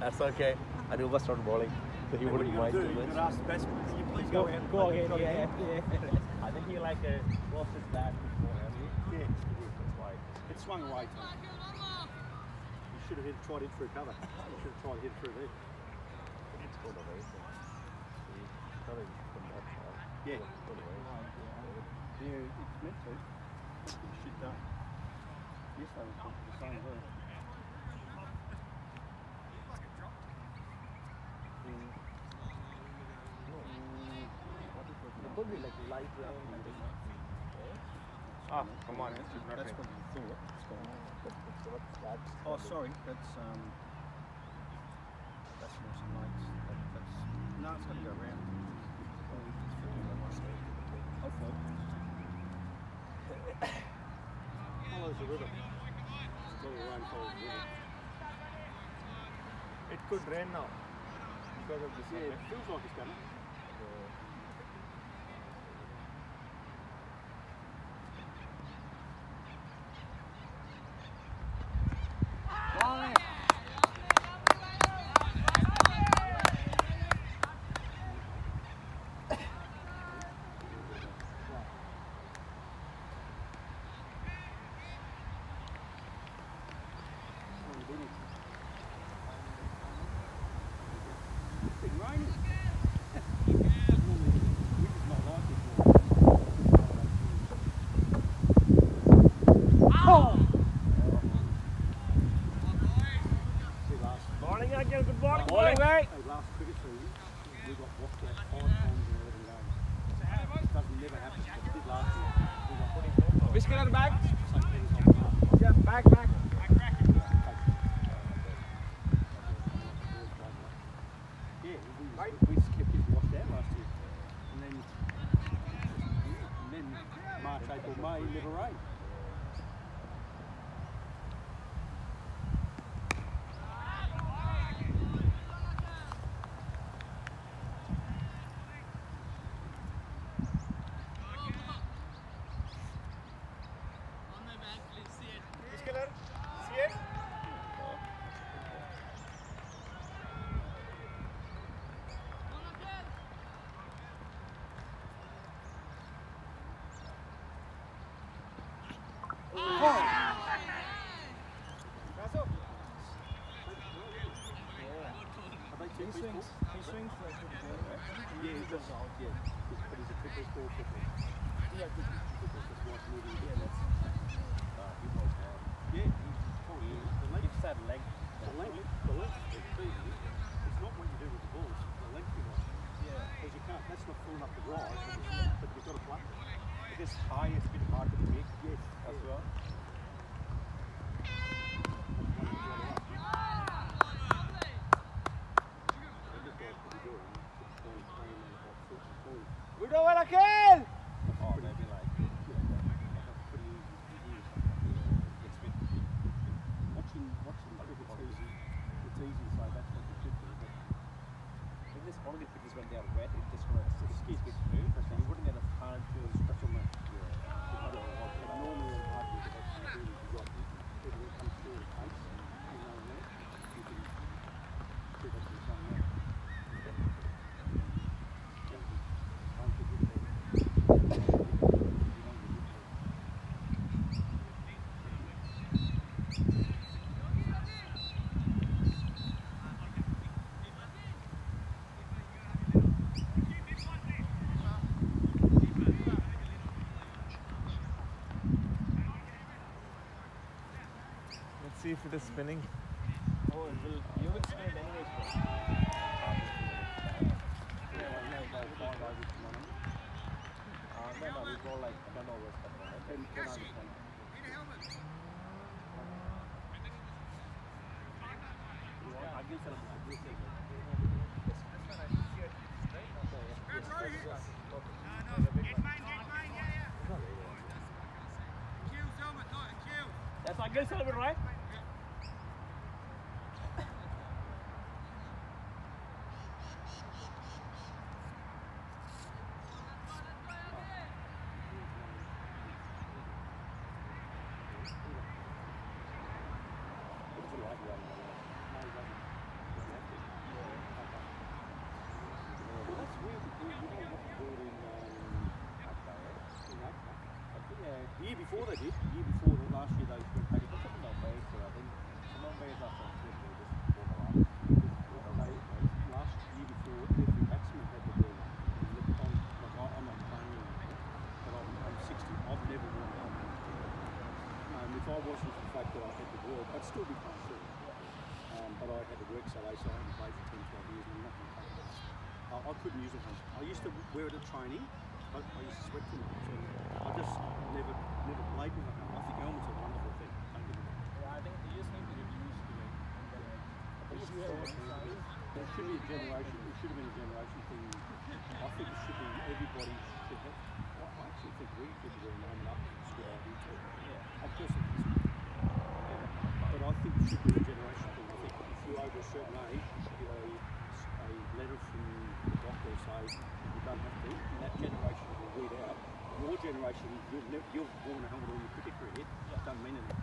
That's okay. I never started bowling, so he wouldn't mind too much. Can you please go ahead? Go ahead. Yeah. I think he like lost his bat beforehand. Yeah. It swung away. You should have tried it through cover. You should have tried it through there. It's called a race. Yeah. Yeah. It's meant to. It should done. Yes, I was the same way. Probably like light round. Ah, come on, that's what you thought. Oh, sorry, that's more some lights. No, it's going to go round. Hopefully. Follows the river. It's going to rain, follows the river. It could rain now. Because of this, yeah, it feels like it's gonna. He swings like a ball. Yeah, he does. Yeah, but he's a pickle ball kicker. Yeah, because that's what's moving. Yeah, that's. He was down. Yeah, he just had leg. The length is big. It's not what you do with the ball. It's the length you want. Yeah, because you can't. That's not full enough to rise. But you've got to play. If it's high, it's a bit hard to pick. Yes, that's right. See if it is spinning. Oh, it will. You would spin it anyways. No, we go like turnovers. Need a helmet. That's like good helmet, right? year before they did, year before the last year they went back into the non-bears, so I think the non-bears are from the last year before the maximum had to be I'm not playing, but I'm 60, I've never won a if I wasn't the fact that I had the world, I'd still be playing too. But I had to work so late, so I haven't played for 10-12 years and I'm not going to play this. I couldn't use it. I used to wear it at training, I used to sweat too much. I just never played with it. I think helmets are a wonderful thing. Yeah, I think they just need to get used to it. There should be a generation. It should have been a generation thing. I think it should be everybody should have. I actually think we could be an up square too. I personally think but I think it should be a generation thing. I think if you're over a certain age, you should get a letter from the doctor saying you don't have to eat, and that generation will weed out. Your generation, you've worn a helmet or your cricket career, it doesn't mean anything. They don't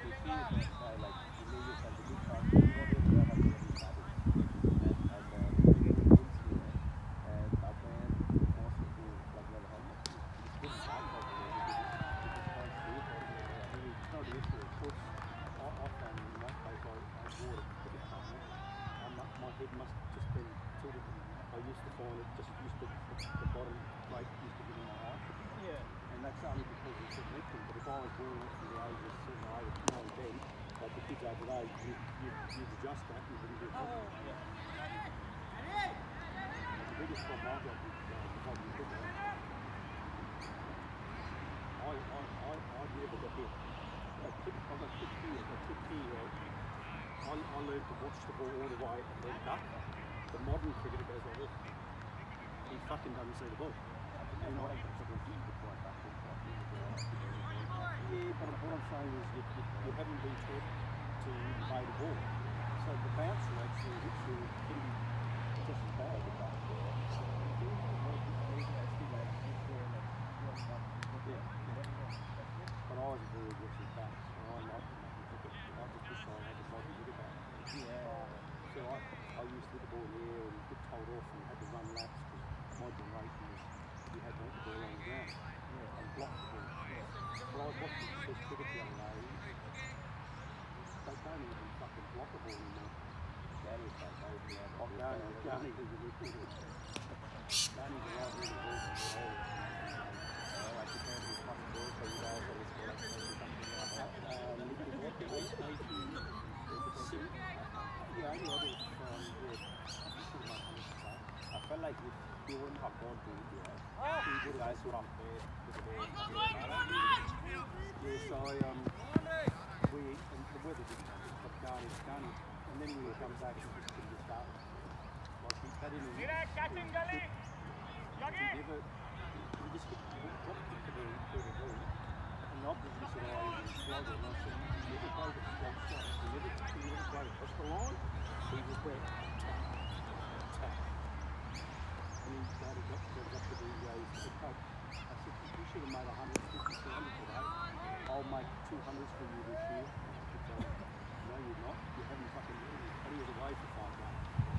get keen at that, so like, you know you've had a good time, you want to do that, you want to do that. You'd adjust that and wouldn't do it. The biggest problem I've got is the problem with football. I never got hit. I've got 50 years. I learned to watch the ball all the way and then duck. The modern cricketer goes like this. He fucking doesn't see the ball. And I think it's a good thing to play back. Yeah, but what I'm saying is you haven't been taught to play the ball. So the bouncer actually hits you can be just as bad as the bouncer. But I was very good with that. And I like to make it look at the fish I had to play the big about. So I used to hit the ball in the air and get told off and had to run laps because my generation was you had to hit the ball on the ground and block the ball. But I was watching the best cricket the other day. They don't even fucking block the ball anymore. I felt like if you wouldn't have gone to India, you guys would have played today. The weather didn't happen, but Ghani, and then we come back and just didn't get started. Like, that didn't even... We just get to the room, and the opposition said, oh, he's struggling, and I said, you never played a strong shot, you never played across the line, he just went, tap. And then Ghani got to the coach. I said, you should have made 150, 200 today. I'll make 200s for you this year. No, you're not. You haven't fucking really. He was away for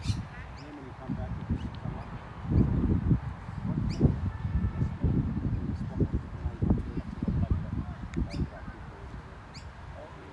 5 months. And then when you come back, you just come up. I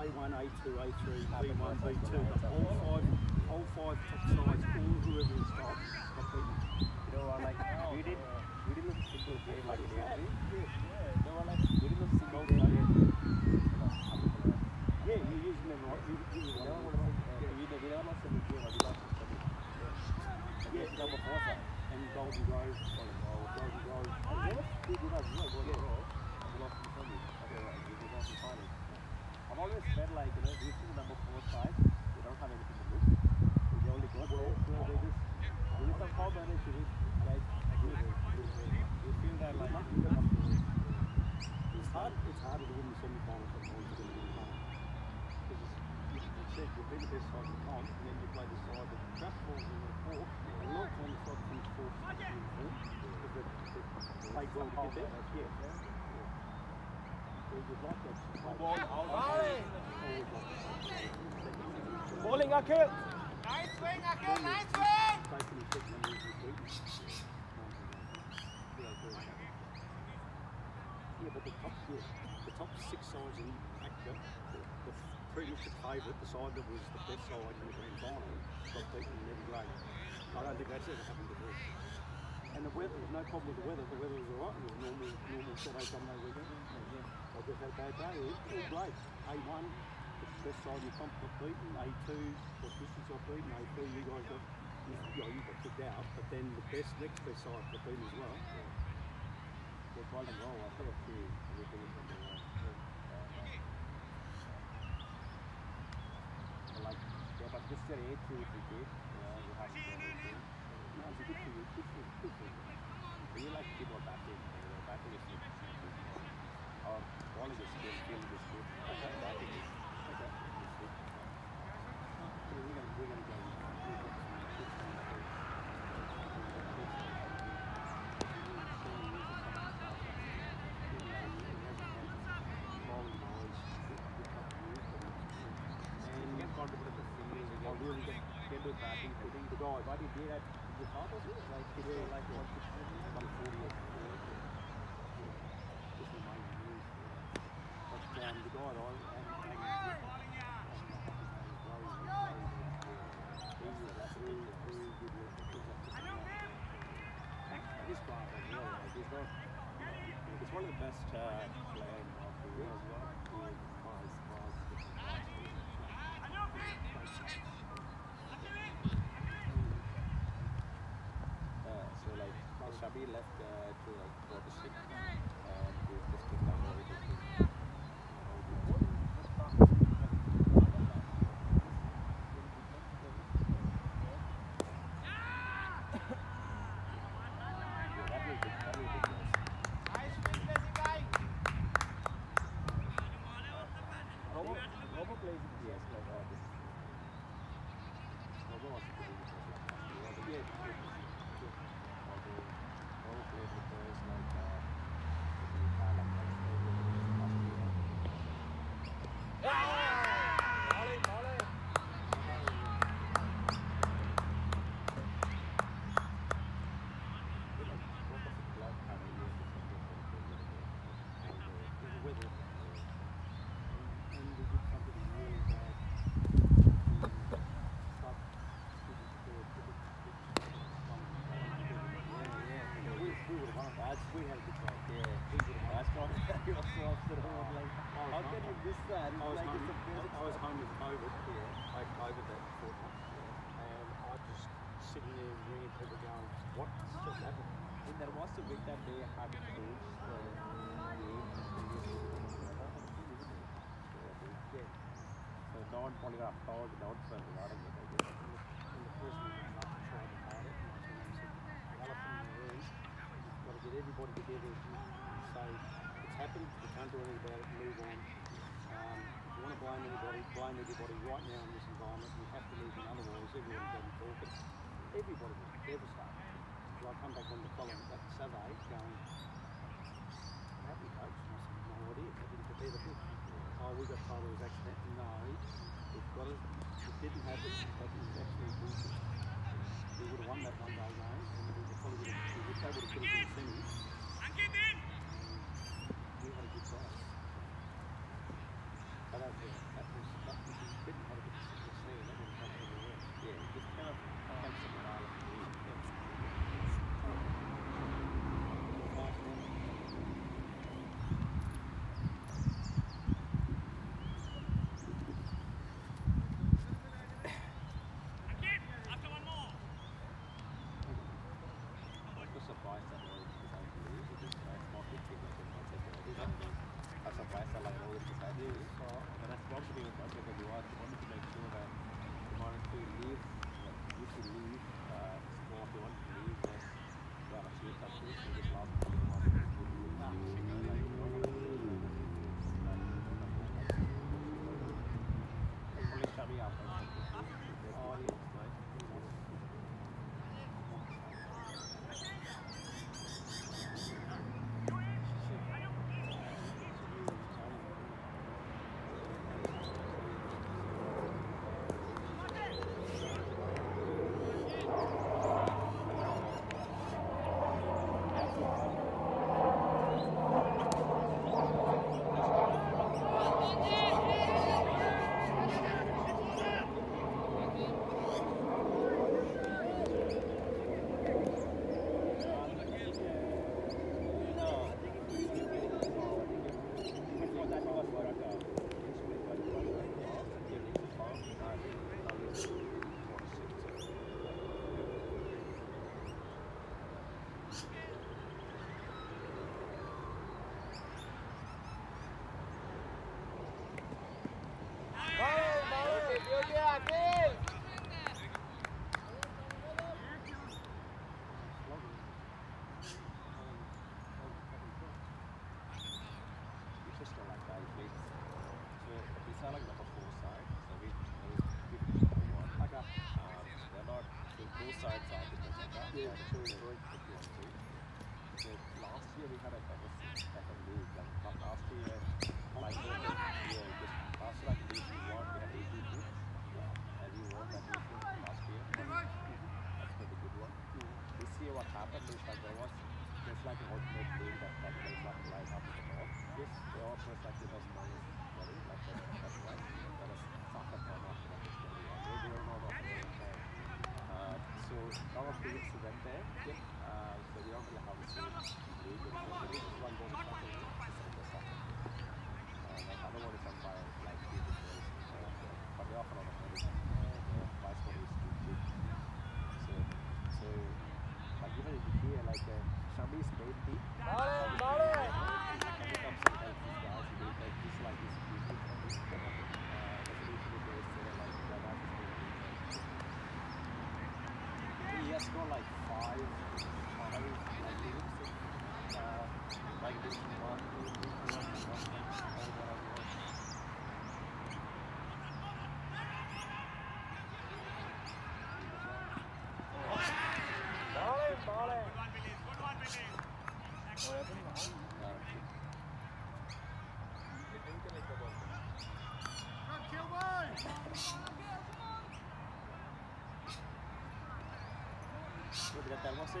A1, A2, A3, B1, B2, all five top sides, all whoever is top, got beaten. You know, I like, we didn't look single game like it now. You know, I like, we didn't look single game. Yeah, you're using them right, you know what I'm saying? We don't like them again, like we like them. Yeah, they were Haifa, and Golden Grove, Golden Grove. And what? You guys know, we're lost in the family. Okay, right, we're lost in the family. I've always felt like, you know, this is number 4 side, they don't have anything to lose. They only go there, so they just, this is how many should it, like, you feel that like, it's hard to do in so many times, because it's shake, you bring this side to count, and then you play the side that just falls in the 4, and not when the side comes 4, because like going out there, yeah. Bowling, Akil! Nice swing, Akil! Nice swing! Yeah, but the top 6 sides in Accra, the pretty much the favourite, the side that was the best side in the grand final, got beaten in every grade. I don't think that's ever happened before. And the weather, there's no problem with the weather was alright, it was normal Saturday, Sunday weekend. I just had a bad day, all great. A1, the best side you pump got beaten, A2, the distance got beaten, A3, you guys got, you got kicked out, but then the next best side got beaten as well. So by the roll, I feel a few everything from the roll. Like, yeah, but just get an A2 if you did, you have to get an A2. No, it's a good thing, it's a good thing. But you like to keep on batting, batting is good. Or bowling is good, fielding is good. Batting is good. So we're going to go. And you can contribute to the singing. Or really get good batting, putting the guy. But if you do that, It's one of the best playing of the year as well. Shabby left to like for the stick and this kick down very quickly. Everybody right now in this environment, we have to leave them, otherwise everyone's going to talk it. Everybody was devastated. So I come back on the following that survey going, what happened, coach? And I said, no idea. I didn't prepare the book. Oh, we got told it was accident. No, we've got it. It didn't happen, but it was actually bullshit. We would have won that one day game, and we would probably would have, they would have put it in the semis. We had a good size. I don't think that was Yeah, like there was, there's like an alternate way that like there's like a line up and all. Yes, there also is like the personalized story, like the right, that is soccer form after that story, and they were not offering there. So now of the kids went there, so we don't really have a school. This is one goes to soccer, this is the soccer. Like other one is on fire, like the kids, but they offer a lot of money, the price for is too big. So, like even if you hear like Shambi's baby, he has got like five lyrics, like this one. That was it.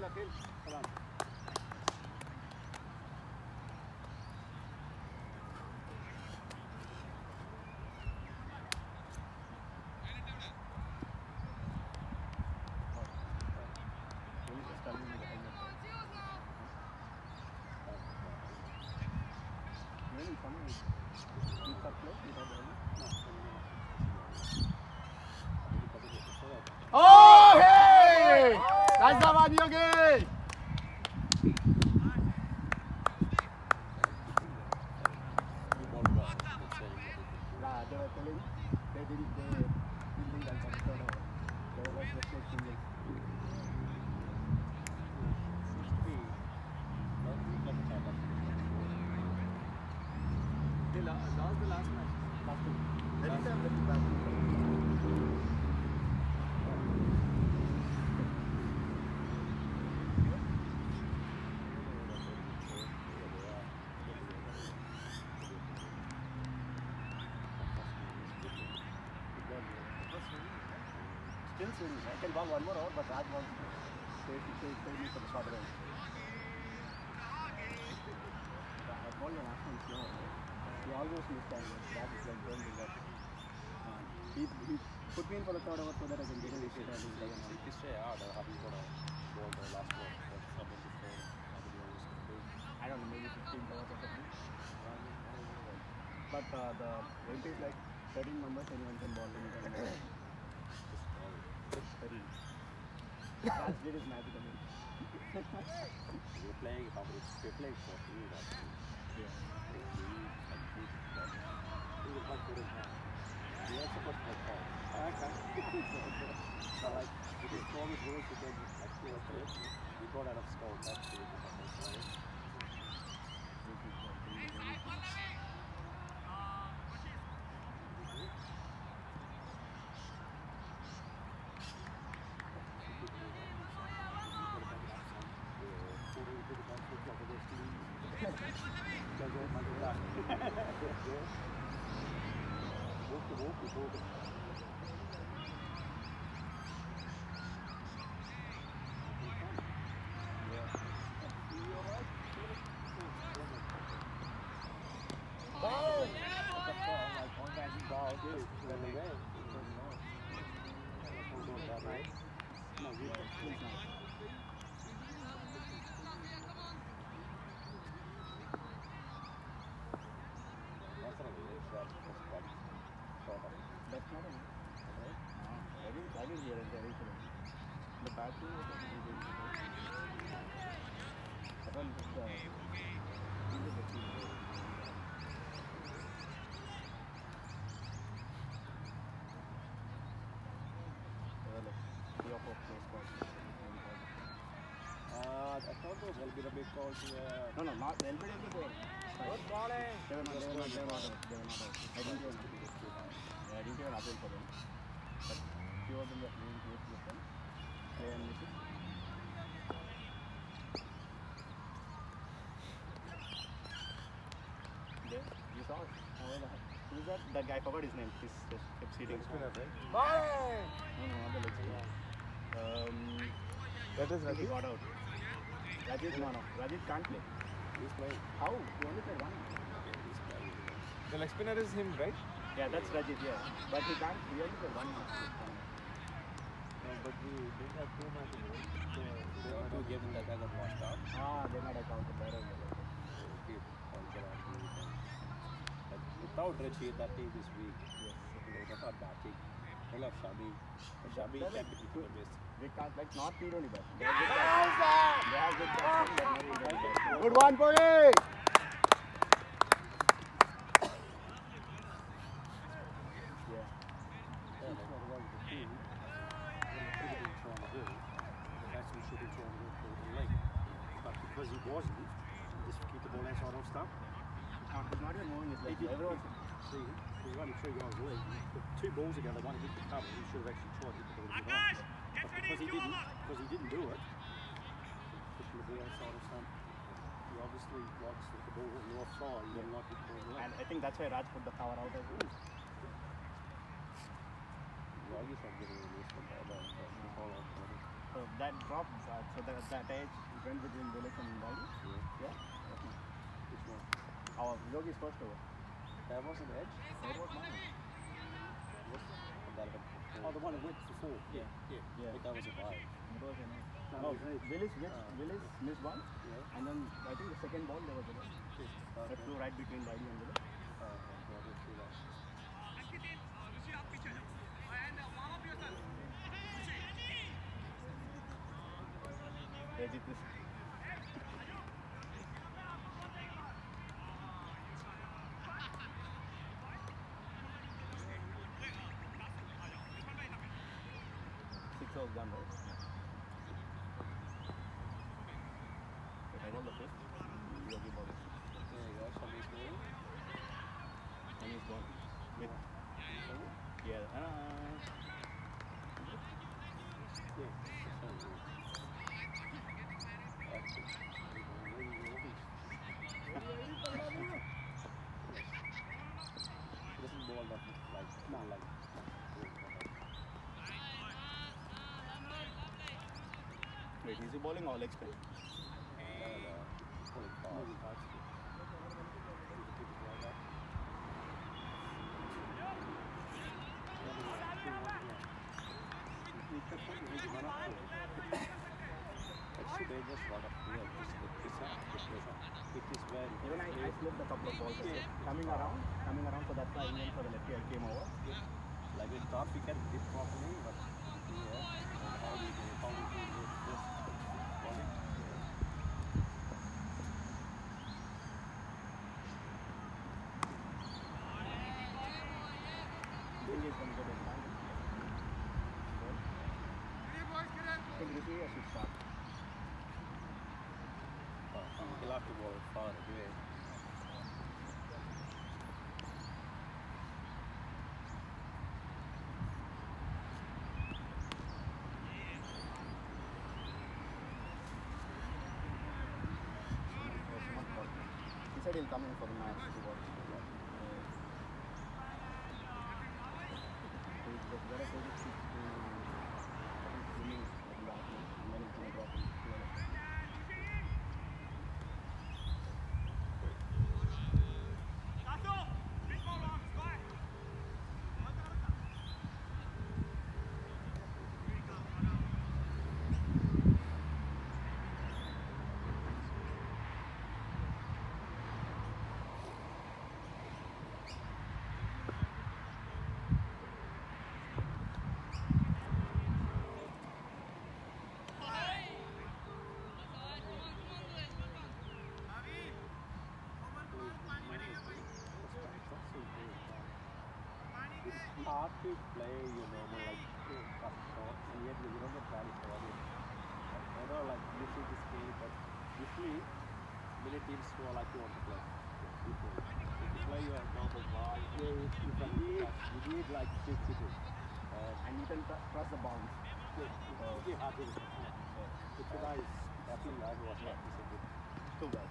La piel, perdón. Oh, hey! That's the one you get! I can bang one more hour, but that one take me for the short run. I call your action slow. He always missed time. That is like don't do that. He put me in for the third hour so that I can get a little bit of his leg. This way, I have to go to the last one. I don't know, maybe $15 or something. But the weight is like 13 members, anyone can ball in. That's good as magic. You're playing public, you're playing for free, that's it. Yeah. You're not good at that. You're not supposed to play. I can't. So, like, if you score with rules, you get like 2 or 3. You got out of score, that's really good. Will be the big call to no, not the LBW call. Good calling. I didn't even appeal for them. But few of them were playing great with them. You saw it. Who is that? That guy, forgot his name. He's just kept sitting. Bye! No, the leg spinner. That is Rajiv. He got out. Rajiv, no, no. Rajiv can't play. He's playing. How? He only played one. He's playing. The leg spinner is him, right? Yeah, that's Rajiv, yeah. But he can't really play one match. Yeah, but we did have two matches. They were two games that I got washed out. Ah, they might have counted better. Without Rajiv, that team is weak. Yes. Without Batik. Without Shabi. Shabi can be the best. They can't, like, not feel only bad. They have good batsmen. Good one, Puri! That's why Raj put the power out as well. So that dropped Raj. So that edge went between Dilip and Yogi? Yeah. Which one? Our Yogi's first over. That was on the edge? That was mine. Oh, the one that went for four. Yeah. Yeah. I think that was a five. No, Dilip missed one. Yeah. And then I think the second ball there was a left. That flew right between Yogi and Dilip. Six of them, right? I want the fifth. Yogi bowling. There you go. Somebody's bowling. And he's gone. With. Yeah. Wait, is he bowling all extra? Even I slipped a couple of balls. Yeah. Coming around, so that's why I went for the lefty. I came over. Yeah. Like with top, we can dip properly, but yeah, how do you do this? He'll come in for the match to watch. hard to play, you know, like first shot, and yet you don't get carry for it. I know, like, you see this game, but usually many teams who are like you want to play. If you play your normal ball, you need like 6 people. And you can cross the bounds. It's really hard to do. If the guy is tapping, I was practicing with 2 guys.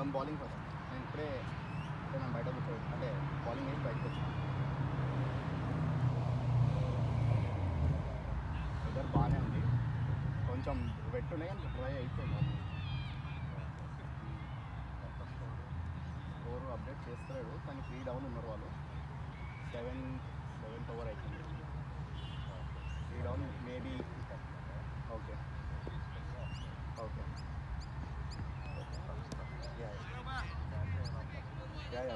I'm bowling first. And today, I'm bite of the throat. Okay, bowling is bite first. Weather bad is కొంచెం wet and dry అయిపోయింది. Score update చేస్తాడు కానీ 3 down ఉన్నారు వాళ్ళు. 7th over అయిపోయింది. 3 down maybe okay. Okay. Yeah,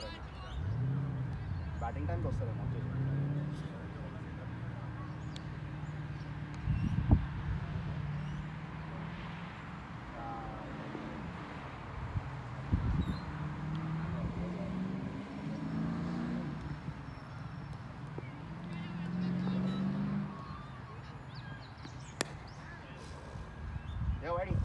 batting time goes there. Yeah, ready.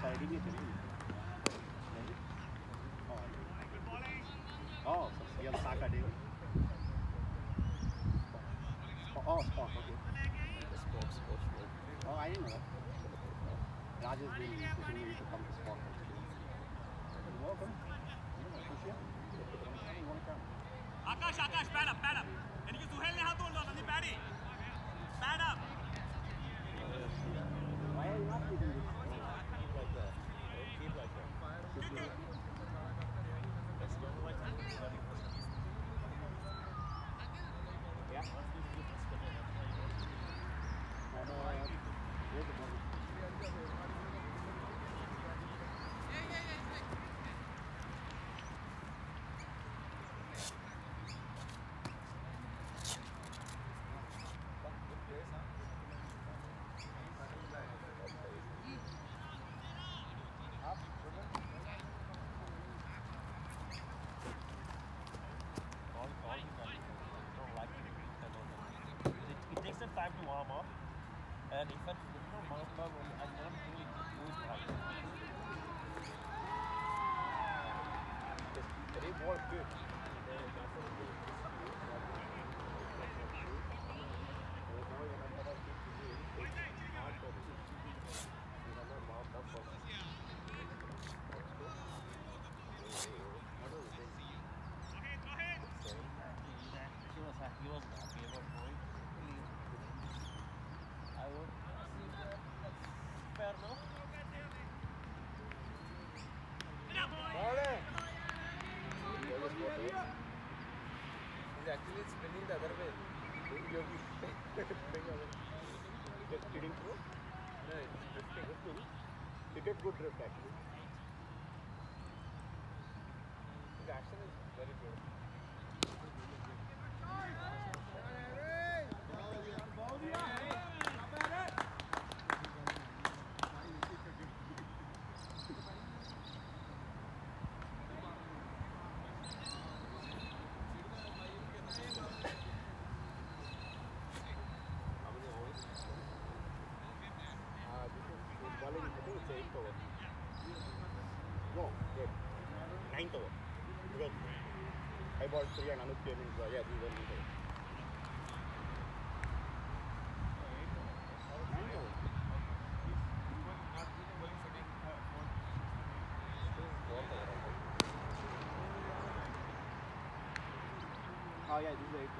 Siding it in. Oh, real Saka David. Oh, Spock, okay. Spock. Oh, I didn't know. Raj has been pushing me to come to Spock. Welcome. Akash, pad up. And you Zuhail ne haath dona apni padi. Pad up. Why are you not doing this? Time to warm up, and if I don't warm up, I don't really lose time. They work good. Actually, it's spinning the other way. You're kidding, bro? No, it's drifting. You get good drift, actually. The action is very good. I bought 3 and Anup came in, so yeah, we were in there. Oh yeah, this is the 8th.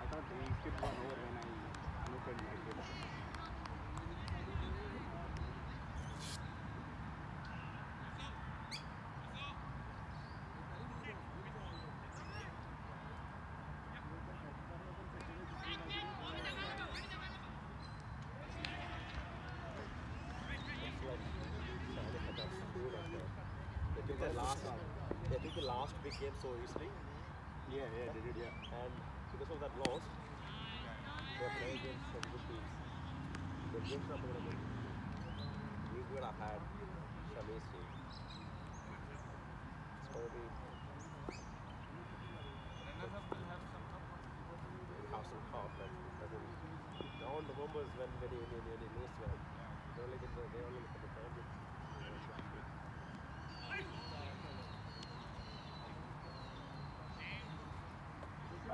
I thought we skipped 1 over when Anup and I did it. I think the last big game so easily. Yeah, they did, yeah. And because of that loss, they are playing against some good teams. The games are going to be. We would have had Shami's team. It's going to be. Have some confidence. All the members when very lose well. They only get the target. After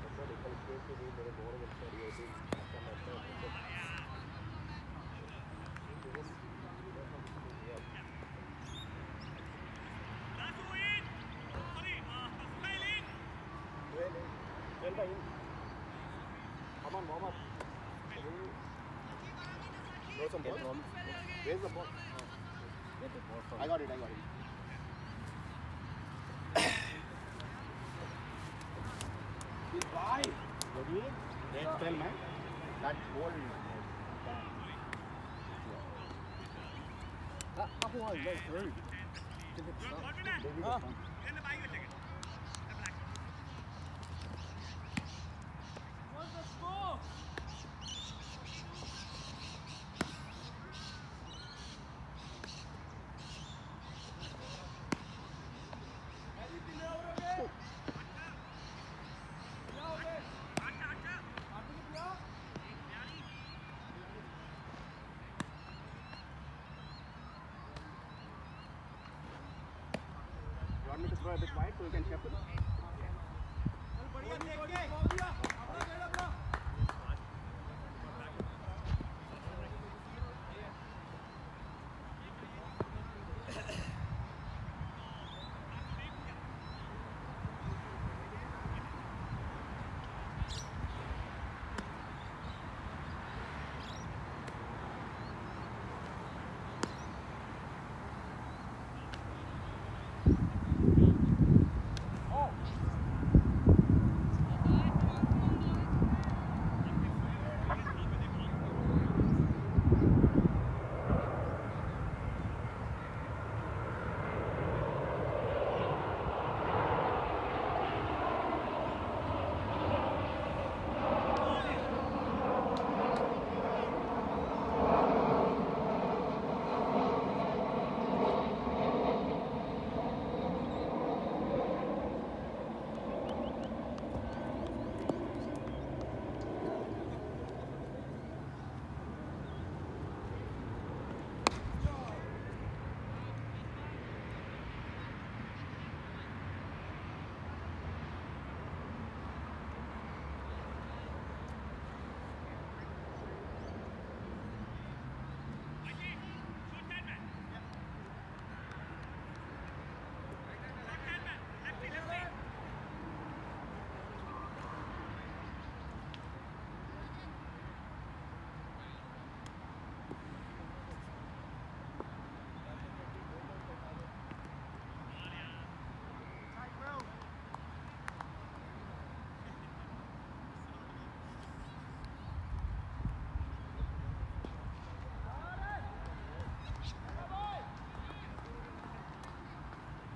Somebody comes to me in the morning and said, you're doing that. Where's the ball? I got it. Why? What do you mean? That ball, man. That ball. That ball is going through. A bit wide so you can shuffle.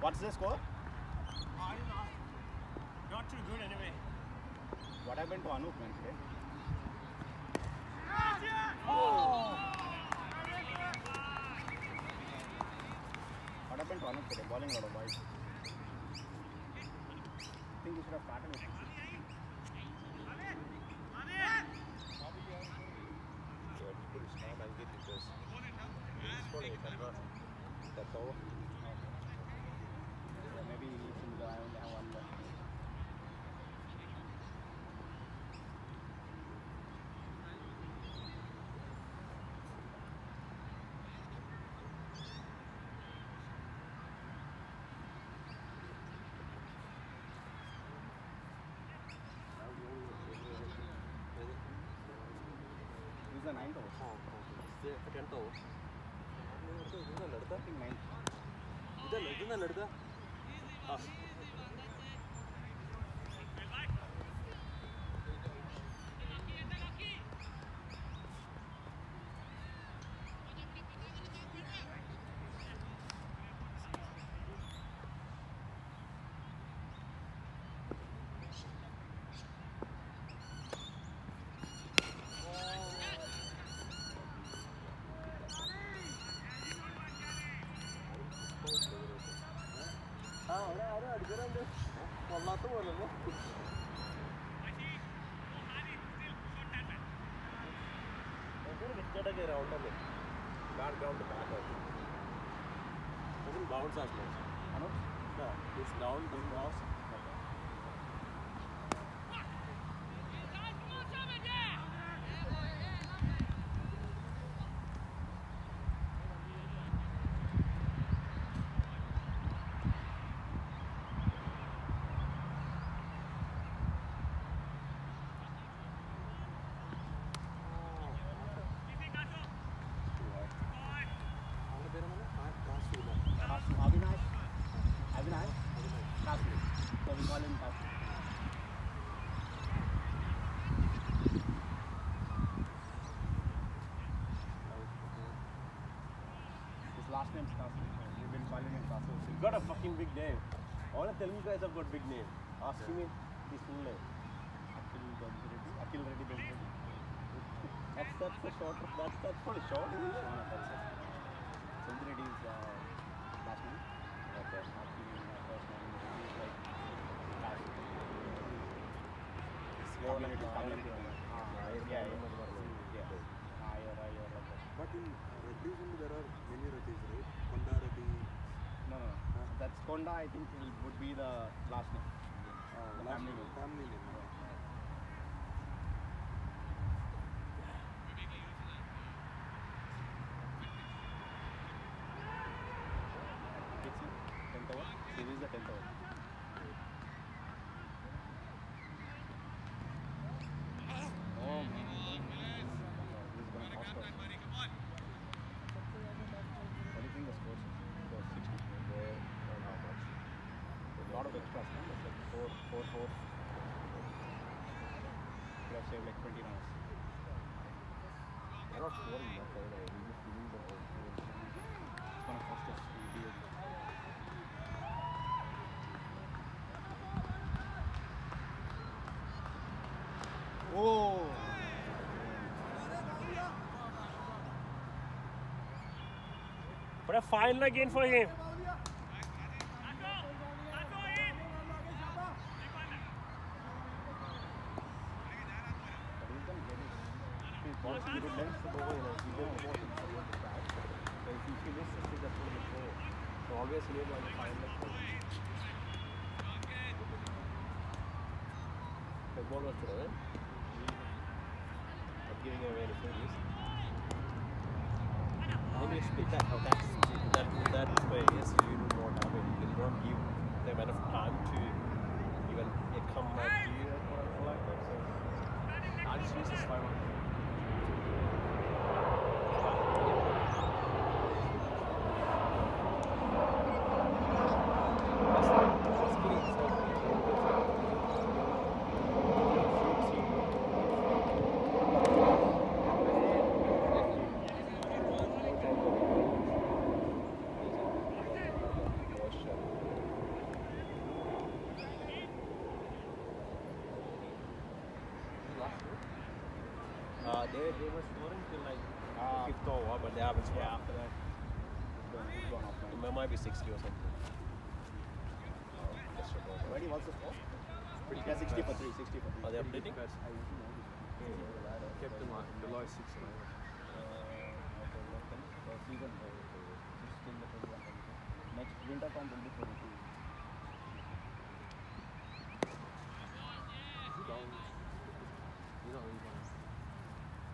What's the score? I don't know. Not too good anyway. What happened to Anup man today? What happened to Anup today? Balling out of wide. I think you should have started with him. That's over. Maybe you need some guy only have one left. 9 toes. Say 10 toes. This is the Ah. Got a fucking big name. All the Telugu guys have got big name. Ask him his full name. Akhil Reddy Benkadi. That's for short. That's for short. Akhil Reddy is last name. Okay. Akhil first name is like last name. Akhil Reddy is Tamil. Yeah. But in Reddy's there are many Reddys, right? Konda Reddy. No. That's Konda, I think it would be the last name. The last name. Family name. This is the 10th over. What a final again for him. They were scoring till like fifth over, but they haven't scored after that. It might be 60 or something. Already wants to score? Yeah, 60 for 3. 60 for 3. Are they updating? Kept them on. The law is 6 now. Next winter count will be 42.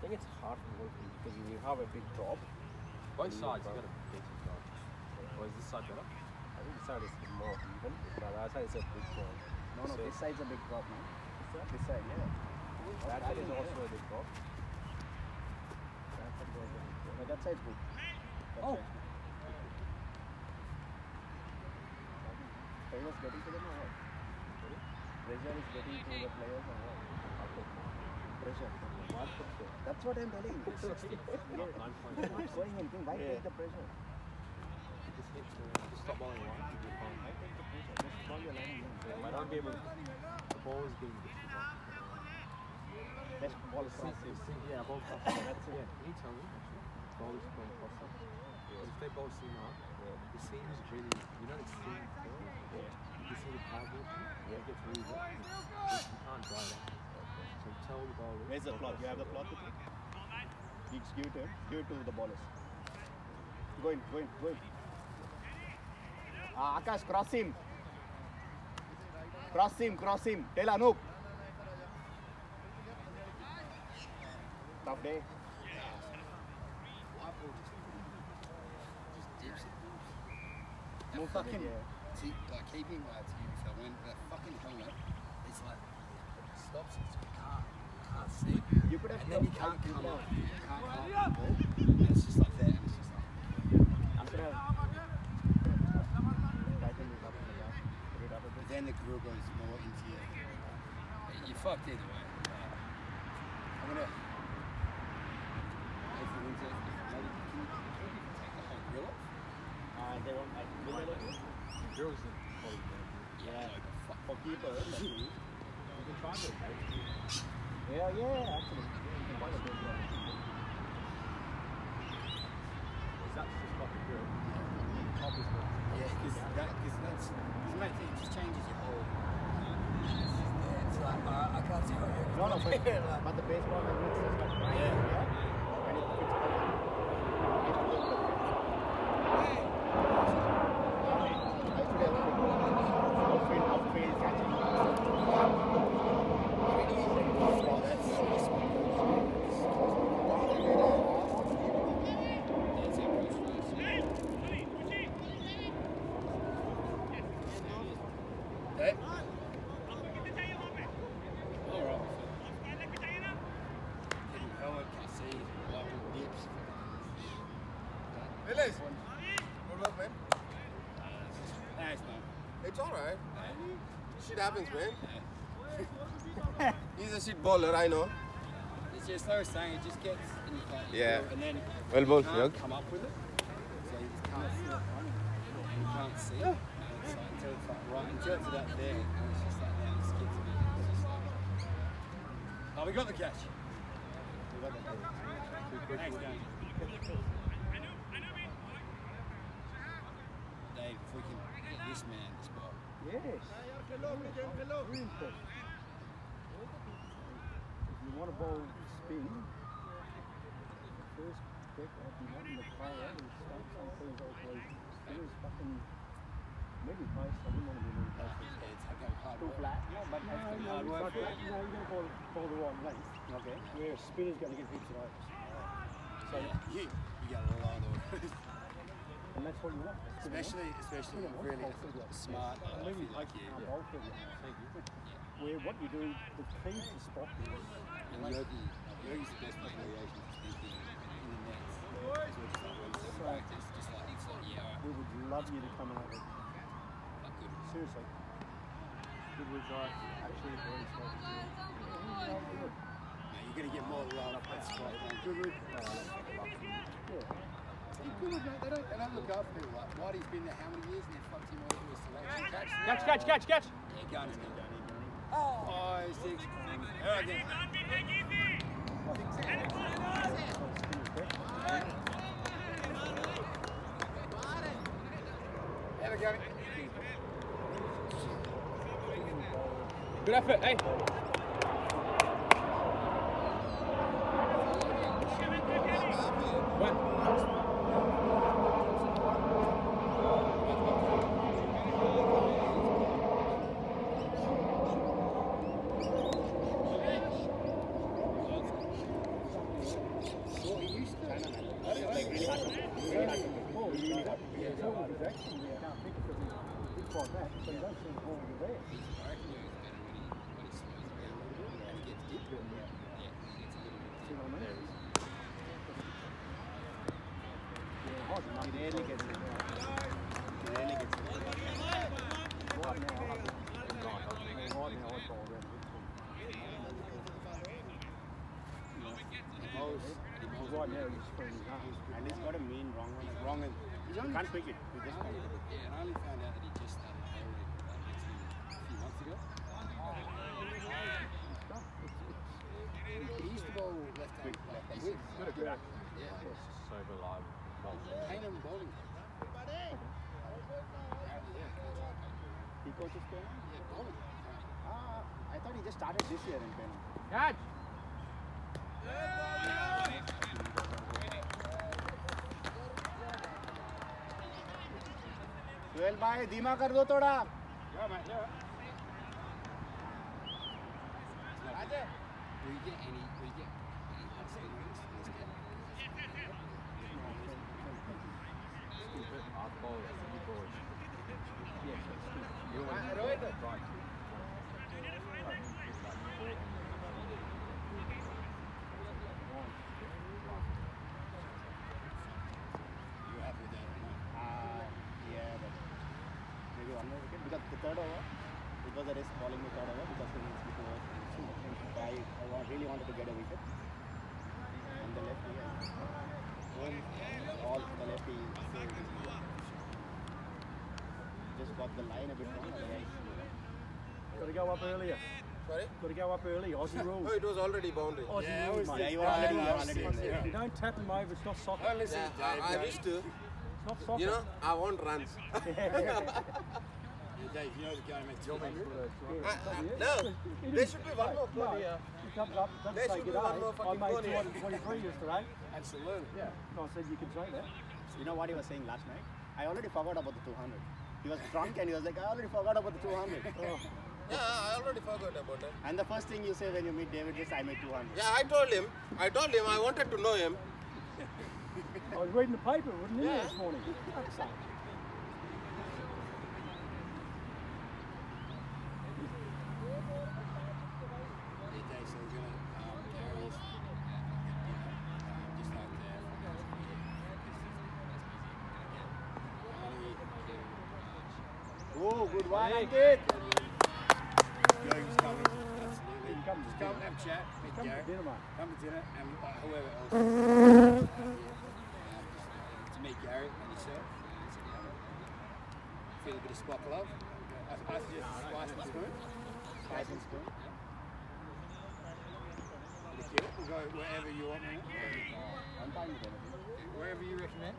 I think it's hard to work because you have a big drop. Why sides? You got a big drop. Or is this side better? I think this side is more even. But that side is a big drop. No, so this side's a big drop, man. This side, yeah. That side is also a big drop. No, that side's good. That side's good. Players getting to them or what? Pressure is getting to the players or what? Pressure. That's what I'm telling you. It's not going anything. Why take the pressure? Just stop balling one. Why take the pressure? Just run your line. Might not be able to. The ball is being difficult. Best ball crosses. Yeah, ball crosses. That's it. Can you tell me? Ball is going crosses. If they both seem up, the seam is really, you know, it's seam. You see the pad walking? Yeah, it gets really wet. You can't drive it. So you tell the ball. Where's the plot? You have the plot with you? You just give it to him. Give it to the ballers. Go in, go in, go in. Akash, cross him. Cross him, cross him. Tell Anup. Tough day. Well, fucking see, like keeping lads here, so when that fucking helmet, it's like it stops, it's you can't see. You could have and then you can't come up. You can't come up the ball. And it's just like that, and it's just like I could have taken it up in the yard, put it up a bit. But then the grill goes more into you. You're fucked either way. I'm gonna if you want to take the whole grill off? They won't like girls in for people like you can try to actually is that just fucking girl? Because that thing just changes your whole it's like I can't see what you're no, but the baseball looks like happens, man. He's a shit baller, I know. It's just like I was saying, it just gets in your face. Yeah. And then well, you can't come up with it. So you just can't see it. You can't see it. And it's like, until it's like right, until it's about there. And it's just like that. It just gets a bit. It's just like, oh, we got the catch. We got the catch. Thanks, Dan. Dave, if we can get this man in the spot. Yes. You want a ball spin, first pick up, you want in the fire, and start something like spinners fucking, maybe price, I don't want to be in the it's too flat. Yeah, but it's hard work. No, you're going to call the wrong length. Okay. Where a spinner's going to get hits and overs. So you got a lot of those. And that's what you want. Especially really smart, maybe like you. Where what you do, the key to spot is. And Yogi's the best variation in the nets. Just like it's like we would love you to come over. Seriously. Goodwood's like actually very spot. You're gonna get more love up that spot. Goodwood. They don't look after him. Like, Whitey's been there how many years and they've fucked him all through his selection. Catch. Yeah, go. Oh, 5, 6. All right, then. Have a go. Good effort, eh? It's a little bit. Right now he's screaming up. And he's got a mean wrong one. Wrong and you can't pick it. Yeah, and I only found out that he just started playing a few months ago. He used to bowl left hand. He's got a good act. Yeah, it's so reliable. Painham bowling. He coaches Painham? Yeah, bowling. I thought he just started this year in Painham. Catch! Suhail भाई धीमा कर दो थोड़ा third over, it was a risk calling me third over because it was before I really wanted to get a wicket. And the lefty, all the lefty, just got the line a bit wrong. Got to go up earlier. Sorry? Got to go up early, Aussie rules. Oh, it was already boundary. Aussie rules, mate. Yeah, you don't tap them over, it's not soccer. Oh, listen, yeah, I used to. It's not soccer. You know, I want runs. Dave, you know the guy makes 200? No, there should be one more bloody here. He comes up and doesn't take it out. I made 223 yesterday. Absolutely. Yeah, I said you can say that. You know what he was saying last night? I already forgot about the 200. He was drunk and he was like, I already forgot about the 200. Oh. Yeah, I already forgot about that. And the first thing you say when you meet David is, I made 200. Yeah, I told him, I wanted to know him. I was reading the paper, wasn't I, this morning? Good one, I did. James coming. Come and have a chat with Jared. Come to dinner and whoever else. To meet Gary and yourself. Feel a bit of spot love. I suggest spice and spoon. Spice and spoon. We'll go wherever you want, man. I'm fine with it. Wherever you recommend.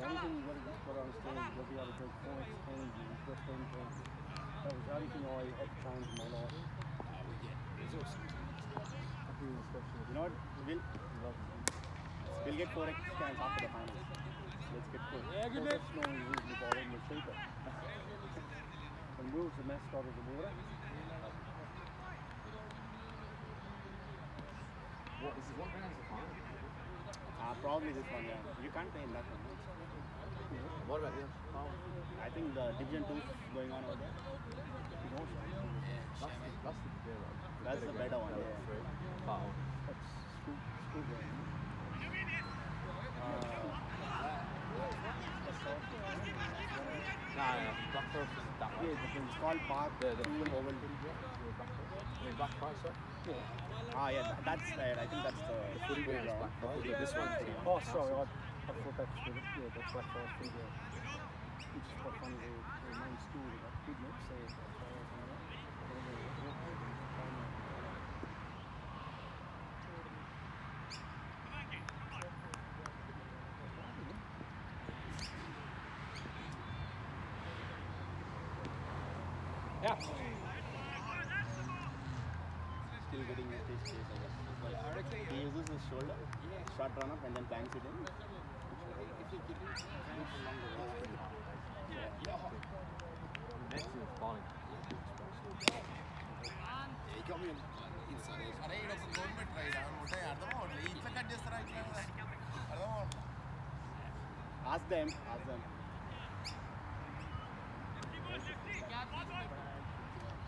The only thing what he put on his team was he had a good points, and he was 15 points. That was the only thing I had changed in my life. You know what, we'll get 4 extra stands after the final. Let's get 4. Yeah, good luck. That's normally the reason we got in, we're cheaper. And Will's the mascot of the water. What round is the final? Probably this one, yeah. You can't play in that one. What about here? I think the Division 2 is going on over there. That's the better one. Wow. That's school game. It's called Park. The Oval Ovalton. Yeah. Ah, yeah, that's right. I think that's the football ground. This one. Oh, sorry. I thought that was the Black Forest finger. Which is quite funny. The main school with that big mix. Yeah. Still getting his face, I guess. He uses his shoulder, short run up, and then bangs it in. Yeah. Ask them.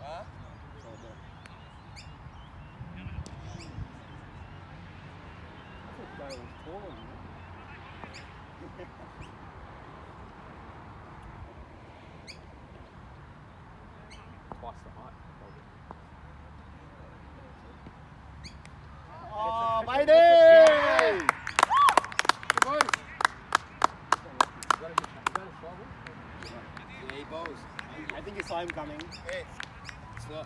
Huh? I guy was pulling me. Twice the height. Oh, mate! Yeah. Good move. Yeah, he bowls. I think you saw him coming. Hey, so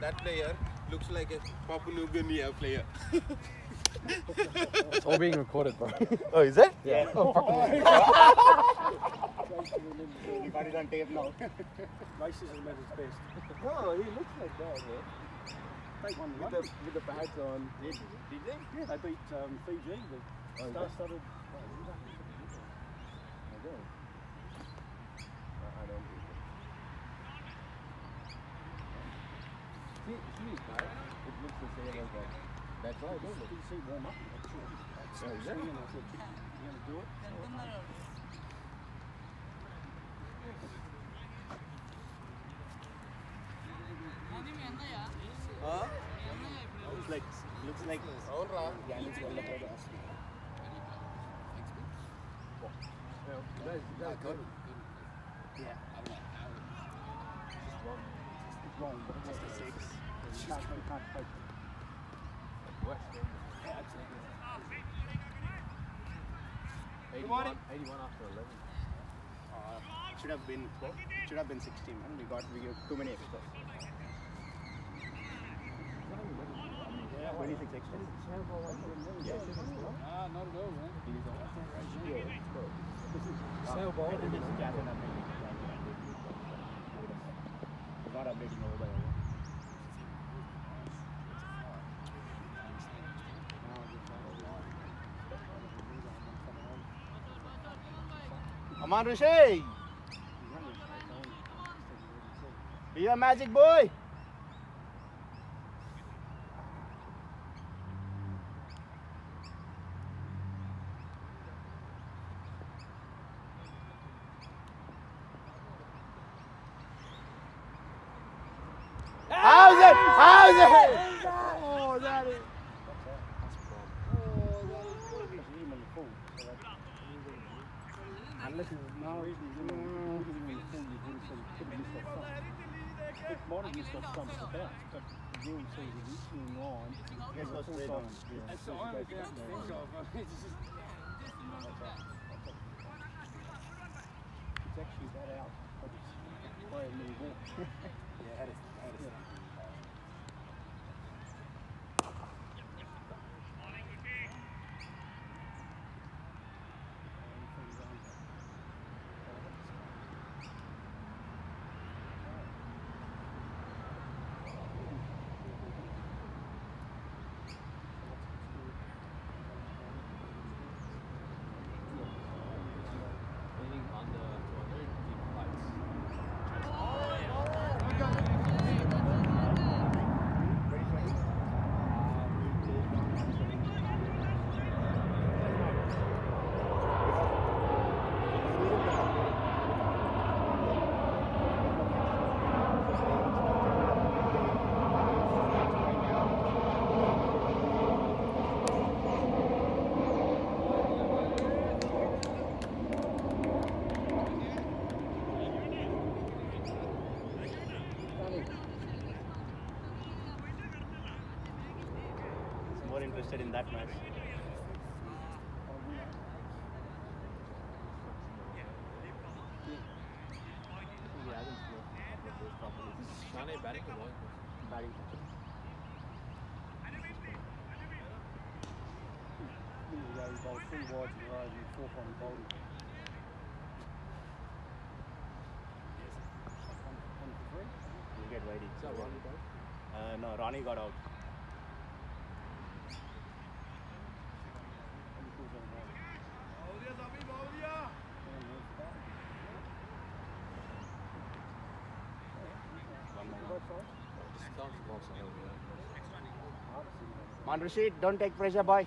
that player looks like a Papua New Guinea player. It's all being recorded, bro. Oh, is it? Yeah. He got it on tape now. Rice is at his best. Oh, he looks like that, man. Take one with the bags on. Yeah, did they? Yeah, they beat Fiji. The star started. I don't think see, it looks the same as that. That's right, doesn't it? You see warm up. So is that? You going to do it? Huh? Looks like all wrong. Yeah, it's all about us. Yeah, good. Yeah. It's wrong, but it's just a six. It's not going to cut it. What? Yeah, absolutely. 81 after 11. Should have been 12. Should have been 16. And we got too many episodes. 26 extras. Ah, not at all, man. Sail ball. Not updating over there. Come on, Rishi! Be a magic boy! Interested in that match. You get ready. So no, Ronnie got out. Mandrashid, don't take pressure, boy.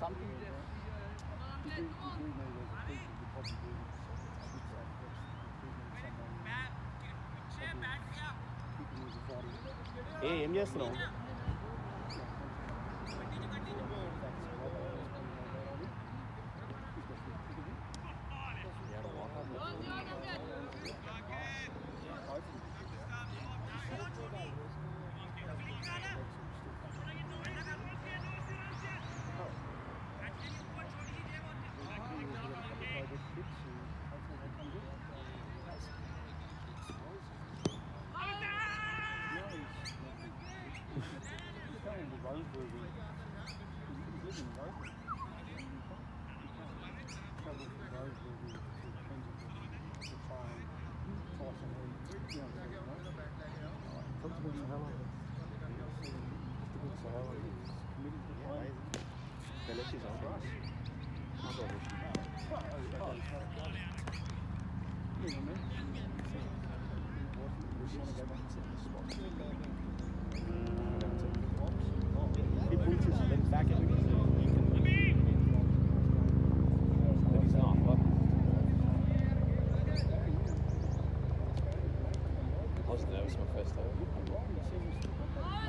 Something ఏం చేస్తున్నావు?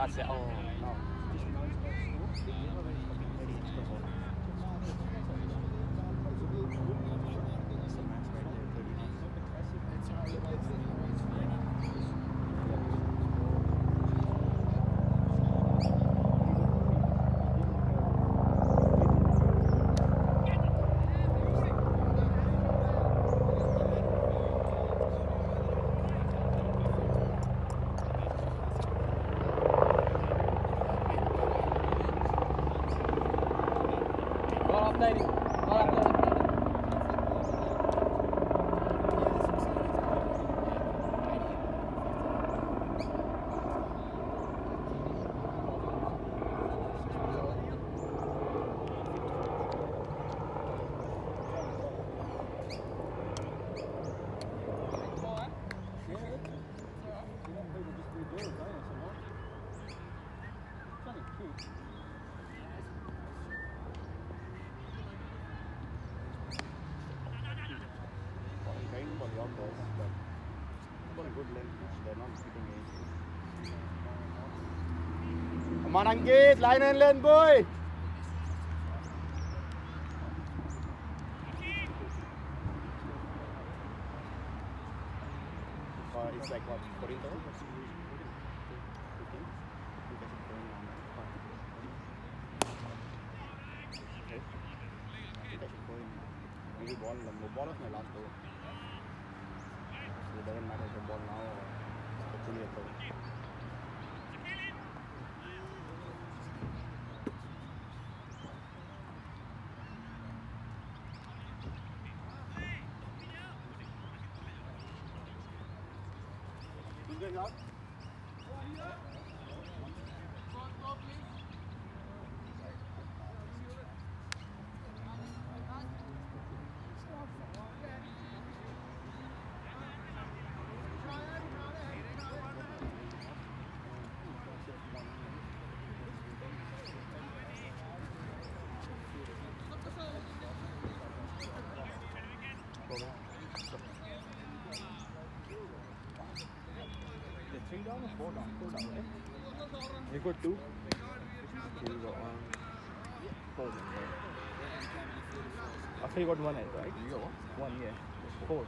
That's it. Oh. Mann angeht, Leinen lernen, Boy! Not. You got two? You got one. Four. After you got one, right? You got one? One, yeah. $4.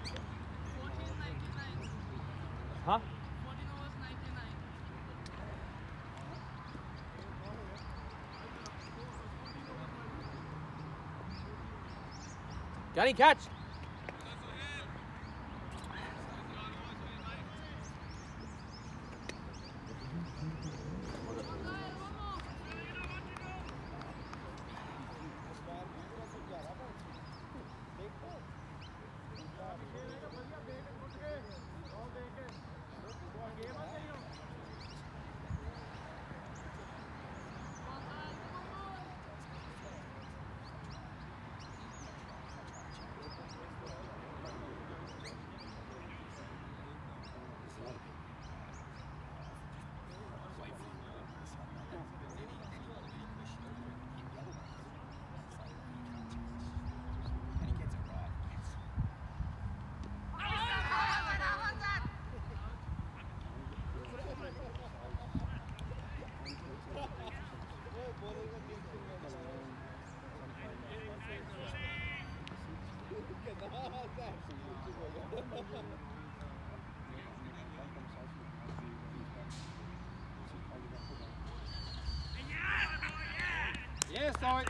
Huh? $14.99. Johnny, catch! Yes, sorry.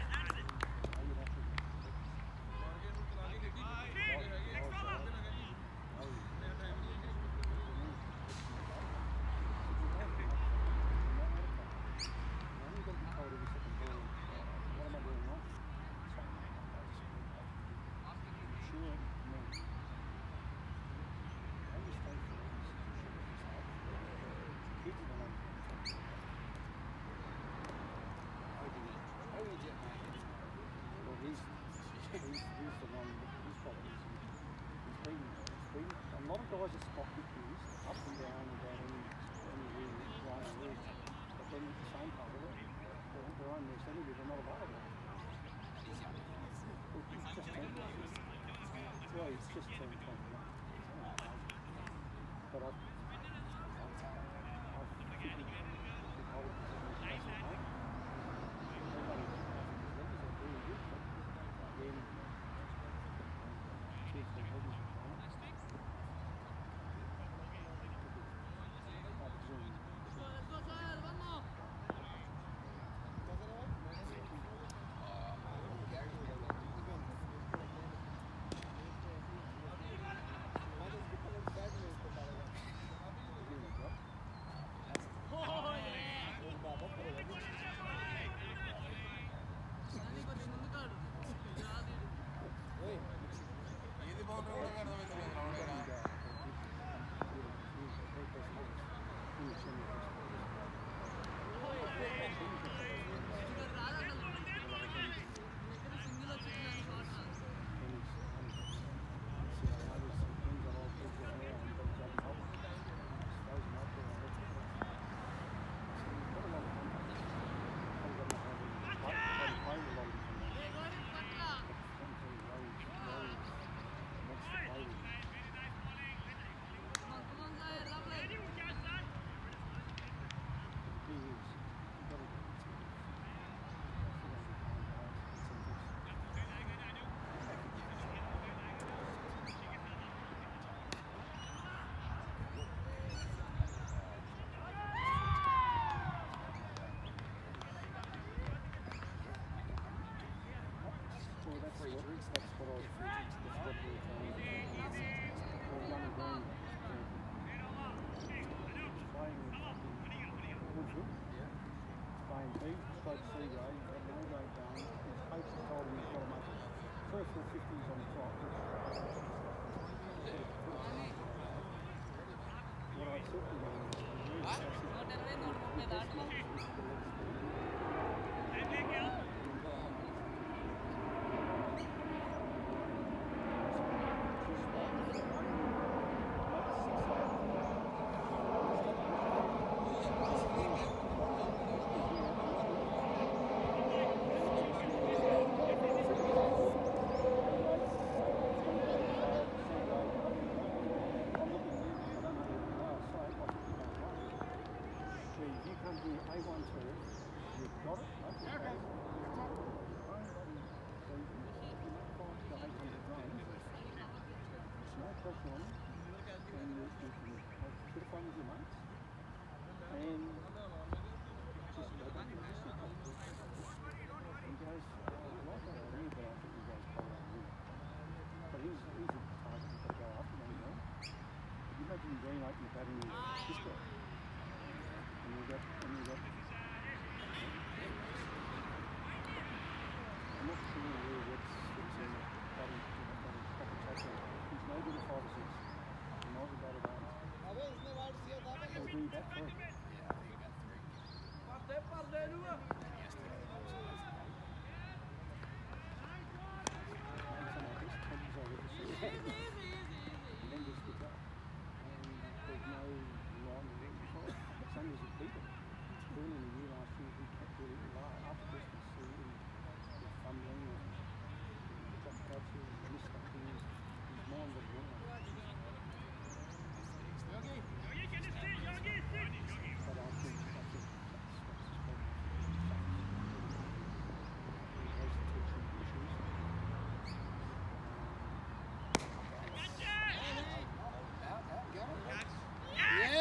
I want to.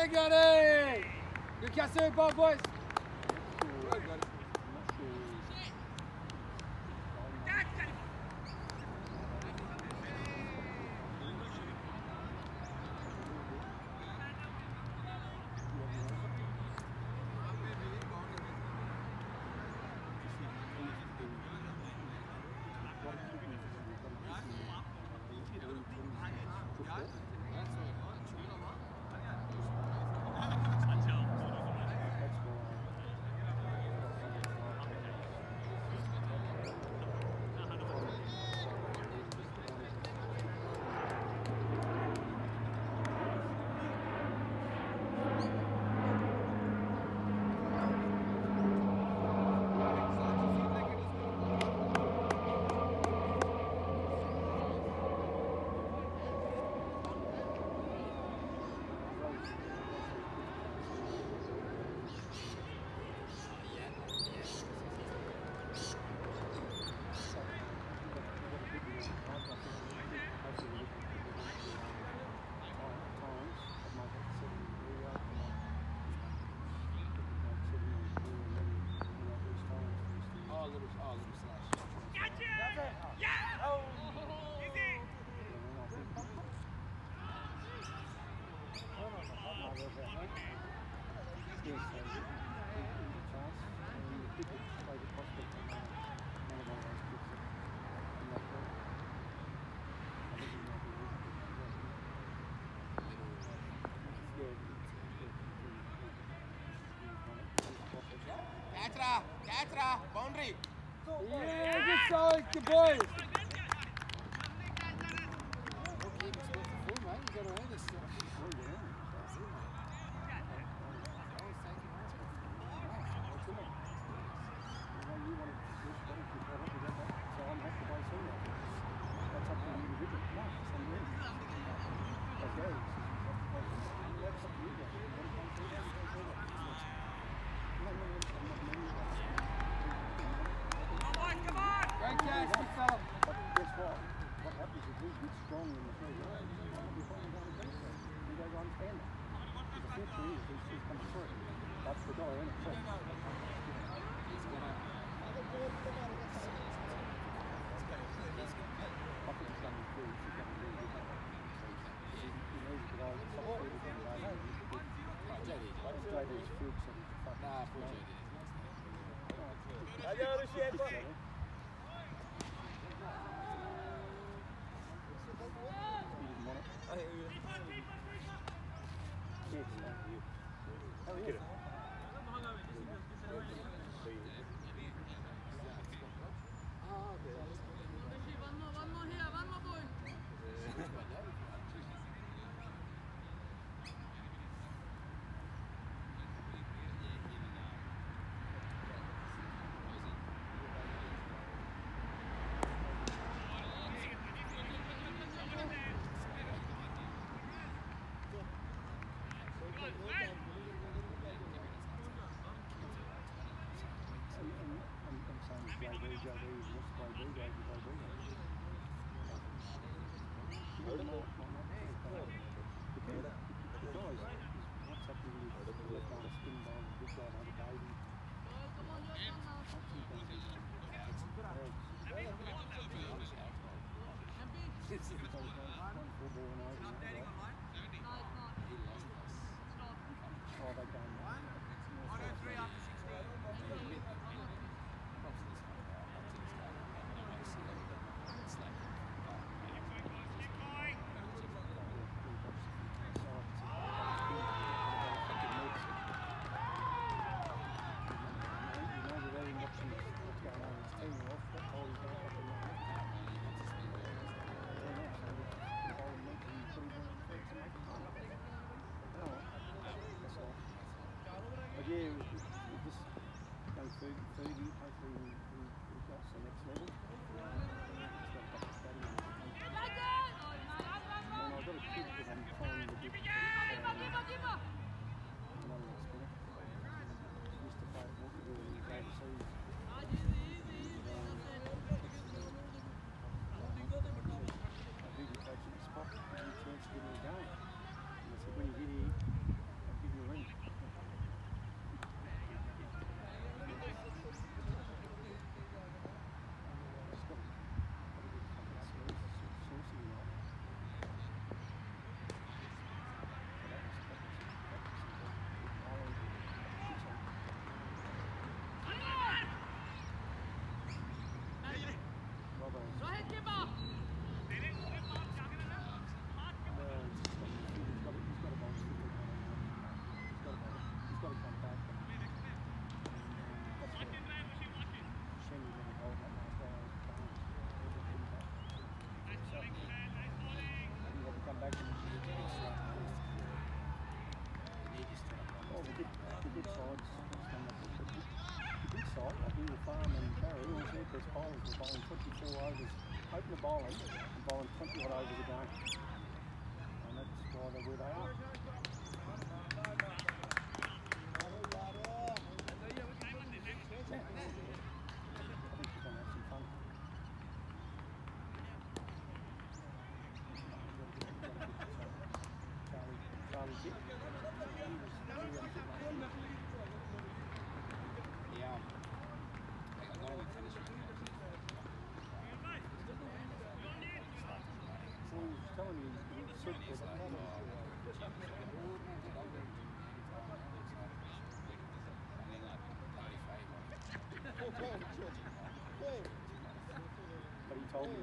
Hey, Granny! Good catch there, ball boys. Catra, boundary. Yeah, good solid, good boy. When you get here, big sods. Big sod, I do the farm in Barrie, always had those bowls, we're bowling 24 overs. Open the bowl in, and bowling 20 odd overs a game. And that's why they're where they are. But he told me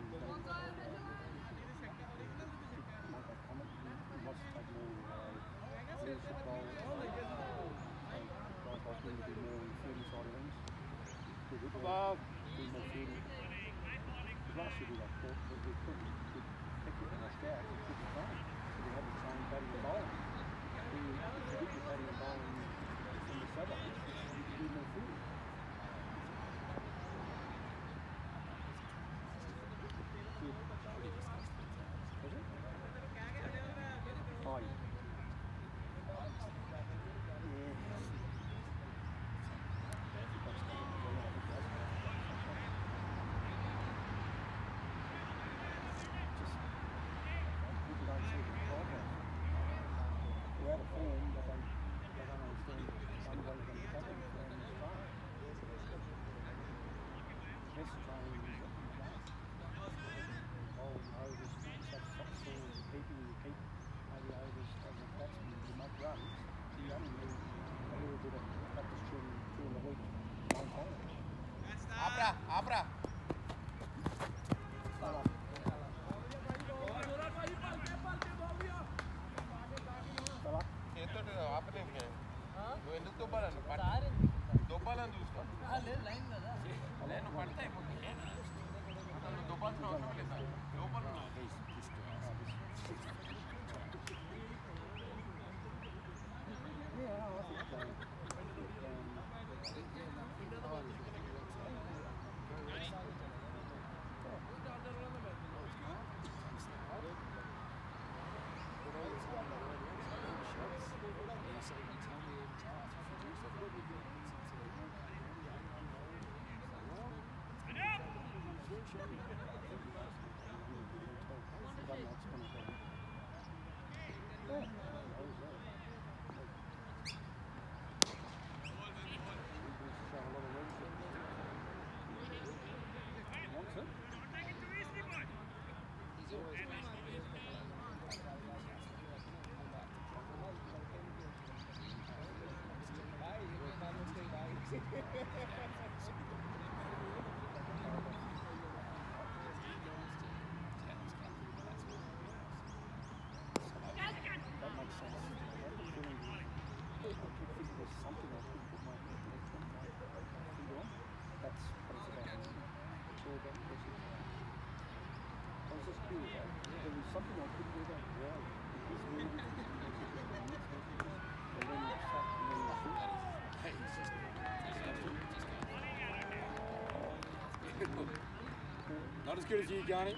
Not as good as you, Johnny.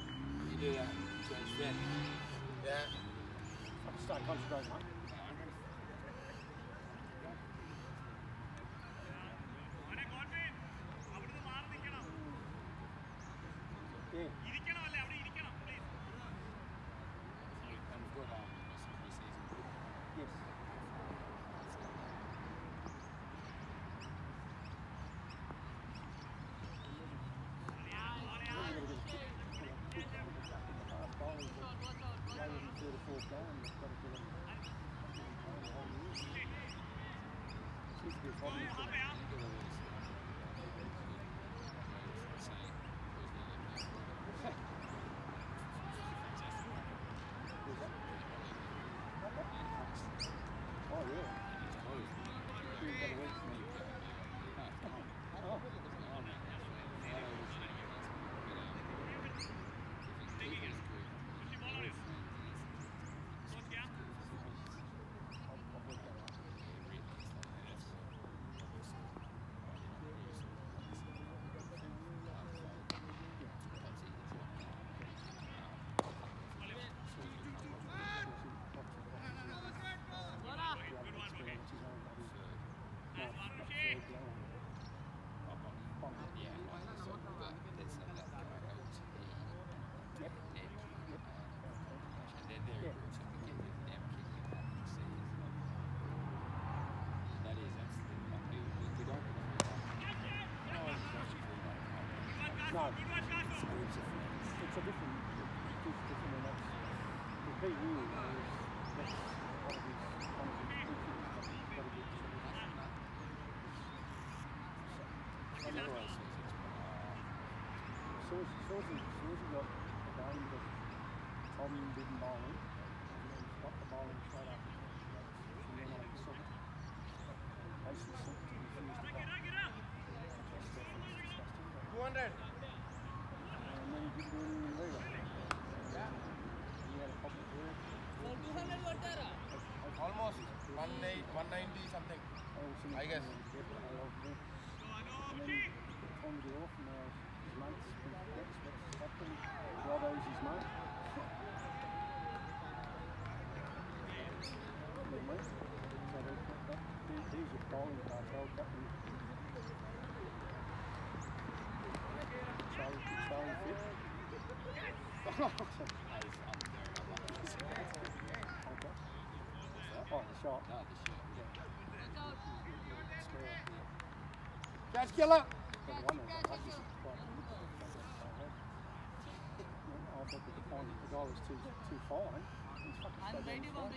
You do that. Yeah. I can start concentrating, mate. No. It's a different, enough. The PU is that's one of the Tom didn't bowl in, and got the bowling straight up. And then I sort of basically sort of refused to bowl. Go on, Dad. And then he didn't do anything later. He had a public word. 200 what there? Almost 190 something. I guess. And then Tom did off and I was mates with Dex, but captain, Robbo's his mate. He's a bowling cartel captain. Charlie Fit. Oh, the shot. Catch killer! The guy was too fine. He's fucking so damn fine.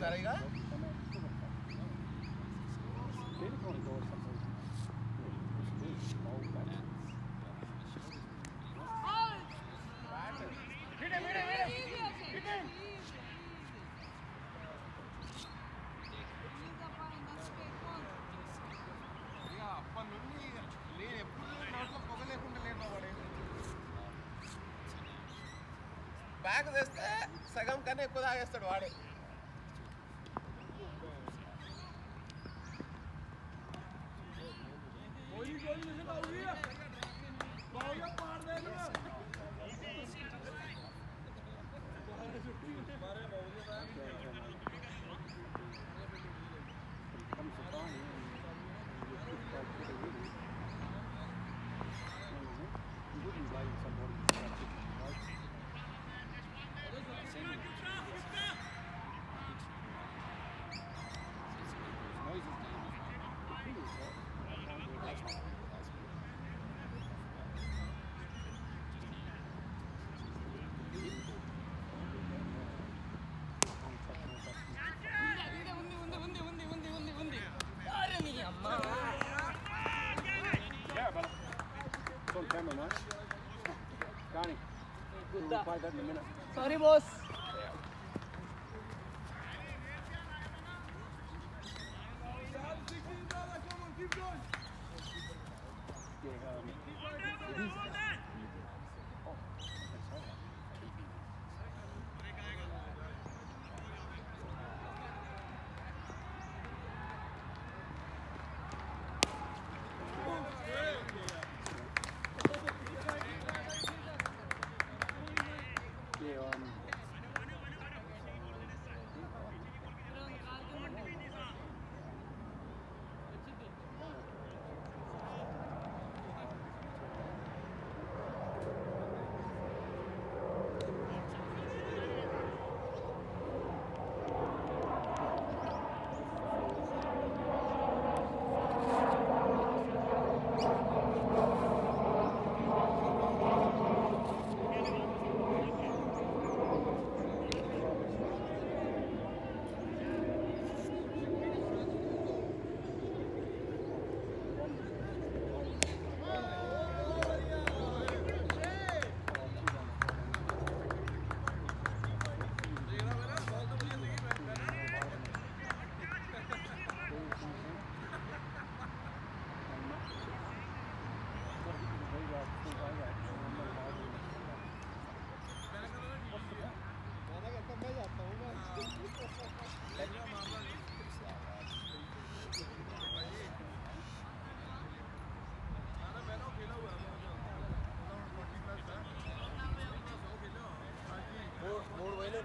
Sarega? Back this, Sagam Kane Kuda started. Sorry, boss.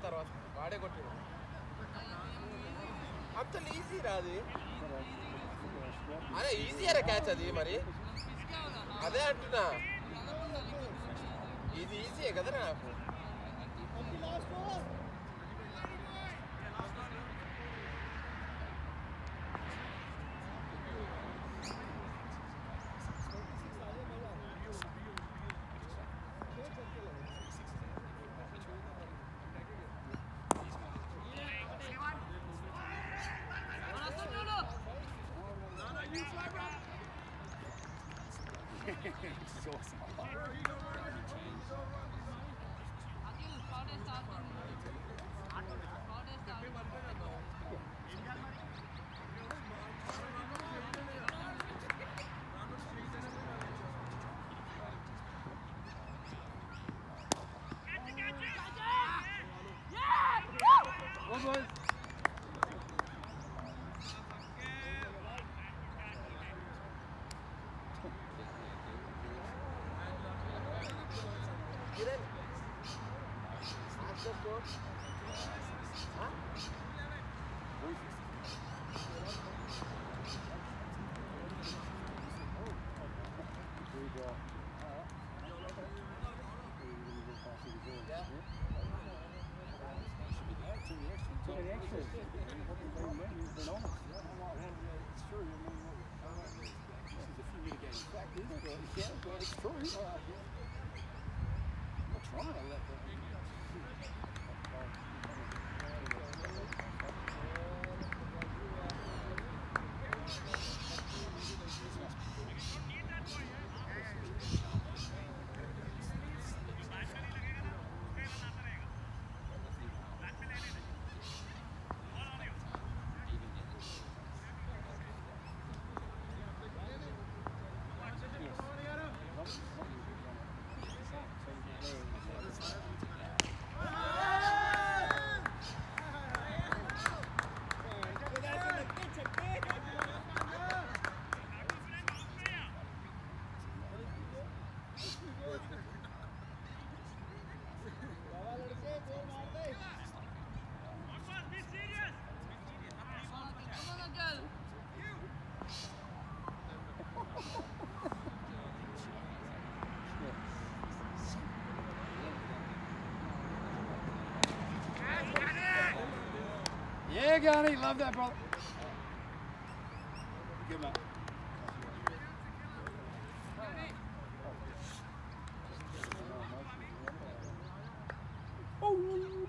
తర్వాత వాడే కొట్టాడు. అంత easy రా అది, అదే ఈజీరా catch అది. మరి అదే అంటున్నా, ఇది ఈజీయే కదరా నాకు. Yeah, Gani, love that, brother. Good luck. Oh,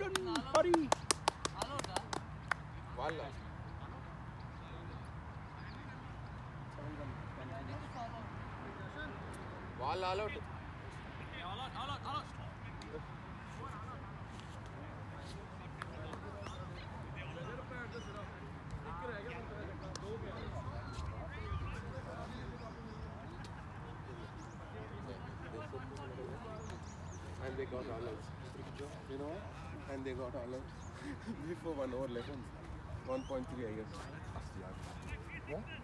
done, buddy. Walla. Walla, all out. You know, and they got all out before 1 hour left. 1.3, I guess. Yeah,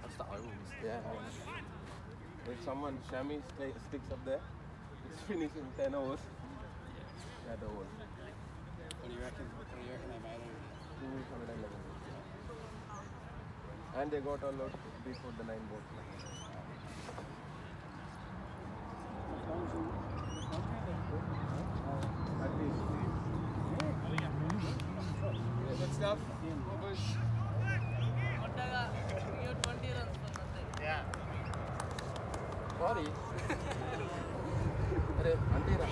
that's the hour. Yeah. If someone Shami sticks up there, it's finished in 10 hours. That over. What do you reckon? What do you reckon about it? And they got all out before the 9 boat. Good stuff. You 20 runs for nothing. Yeah. Sorry. Antira.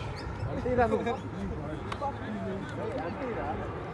Antira.